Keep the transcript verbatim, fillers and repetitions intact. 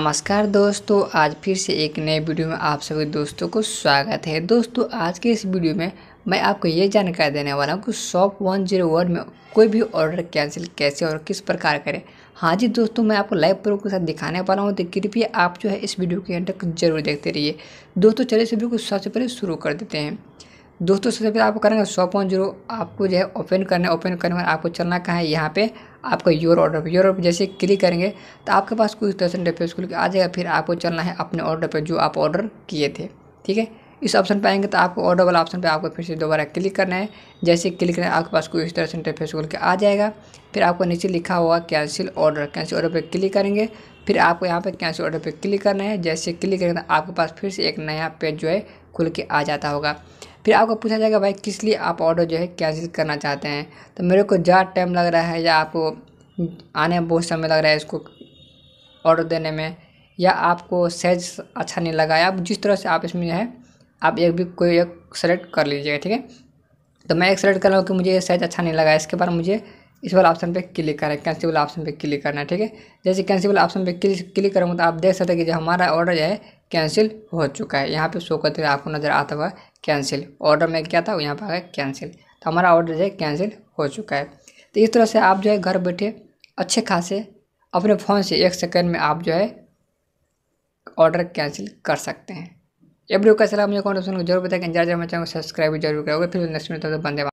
नमस्कार दोस्तों, आज फिर से एक नए वीडियो में आप सभी दोस्तों को स्वागत है। दोस्तों आज के इस वीडियो में मैं आपको ये जानकारी देने वाला हूँ कि शॉप वन ज़ीरो वन में कोई भी ऑर्डर कैंसिल कैसे और किस प्रकार करें। हाँ जी दोस्तों, मैं आपको लाइव प्रूफ के साथ दिखाने वाला हूँ, तो कृपया आप जो है इस वीडियो के अंत तक जरूर देखते रहिए। दोस्तों चलिए इस वीडियो को सबसे पहले शुरू कर देते हैं। दोस्तों सबसे पहले आपको करेंगे शॉप वन ज़ीरो वन, आपको जो है ओपन करना है। ओपन करने में आपको चलना कहाँ है, यहाँ पे आपका योर ऑर्डर योर ऑर्डर जैसे क्लिक करेंगे तो आपके पास कुछ तरह से इंटरफेस खुल के आ जाएगा। फिर आपको चलना है अपने ऑर्डर पे जो आप ऑर्डर किए थे, ठीक है। इस ऑप्शन पे आएंगे तो आपको ऑर्डर वाला ऑप्शन पे आपको फिर से दोबारा क्लिक करना है। जैसे क्लिक करना है आपके पास कुछ तरह से इंटरफेस खुल के आ जाएगा। फिर आपको नीचे लिखा हुआ कैंसिल ऑर्डर, कैंसिल ऑर्डर पर क्लिक करेंगे। फिर आपको यहाँ पर कैंसिल ऑर्डर पर क्लिक करना है। जैसे क्लिक करेंगे तो आपके पास फिर से एक नया पेज जो है खुल के आ जाता होगा। फिर आपको पूछा जाएगा भाई किस लिए आप ऑर्डर जो है कैंसिल करना चाहते हैं। तो मेरे को ज़्यादा टाइम लग रहा है, या आपको आने में बहुत समय लग रहा है इसको ऑर्डर देने में, या आपको साइज अच्छा नहीं लगा, या आप जिस तरह से आप इसमें जो है आप एक भी कोई एक सेलेक्ट कर लीजिएगा, ठीक है। तो मैं एक सेलेक्ट कर रहा हूँ कि मुझे ये साइज अच्छा नहीं लगा। इसके बाद मुझे इस वाला ऑप्शन पे क्लिक करना है, कैंसिल वाला ऑप्शन पे क्लिक करना है, ठीक है। जैसे कैंसिल वाला ऑप्शन पे क्लिक क्लिक करूँगा तो आप देख सकते हैं कि जो हमारा ऑर्डर जो है कैंसिल हो चुका है। यहाँ पे शो करते हुए आपको नज़र आता हुआ कैंसिल, ऑर्डर में क्या था यहाँ पर आ गया कैंसिल। तो हमारा ऑर्डर जो है कैंसिल हो चुका है। तो इस तरह से आप जो है घर बैठे अच्छे खासे अपने फ़ोन से एक सेकेंड में आप जो है ऑर्डर कैंसिल कर सकते हैं। ये वीडियो कैसा लगा मुझे कमेंट सेक्शन में जरूर बताएं। इंतजार मैं चाहूँगा, सब्सक्राइब भी जरूर करोगे। फिर नेक्स्ट में तो बंदे।